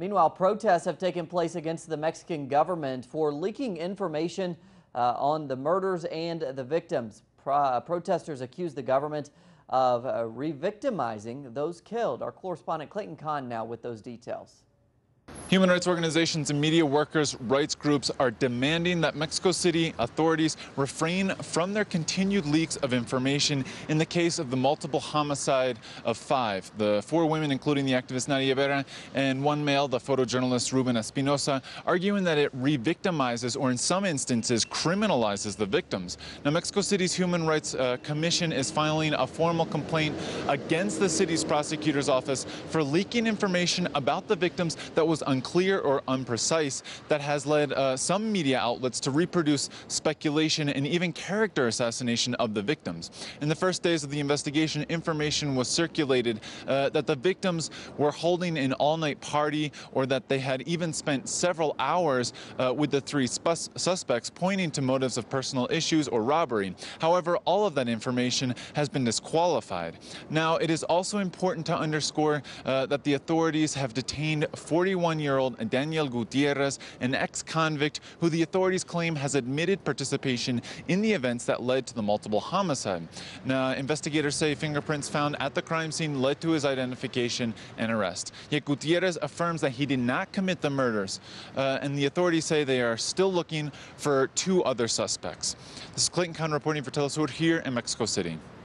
Meanwhile, protests have taken place against the Mexican government for leaking information on the murders and the victims. Protesters accuse the government of re-victimizing those killed. Our correspondent Clayton Conn now with those details. Human rights organizations and media workers' rights groups are demanding that Mexico City authorities refrain from their continued leaks of information in the case of the multiple homicide of five. The four women, including the activist Nadia Vera, and one male, the photojournalist Ruben Espinosa, arguing that it re-victimizes or in some instances criminalizes the victims. Now, Mexico City's Human Rights Commission is filing a formal complaint against the city's prosecutor's office for leaking information about the victims that was unclear or imprecise, that has led some media outlets to reproduce speculation and even character assassination of the victims. In the first days of the investigation, information was circulated that the victims were holding an all-night party, or that they had even spent several hours with the three suspects, pointing to motives of personal issues or robbery. However, all of that information has been disqualified. Now, it is also important to underscore that the authorities have detained 41-year-old Daniel Gutierrez, an ex-convict who the authorities claim has admitted participation in the events that led to the multiple homicide. Now, investigators say fingerprints found at the crime scene led to his identification and arrest. Yet Gutierrez affirms that he did not commit the murders, and the authorities say they are still looking for two other suspects. This is Clayton Conn reporting for Telesur here in Mexico City.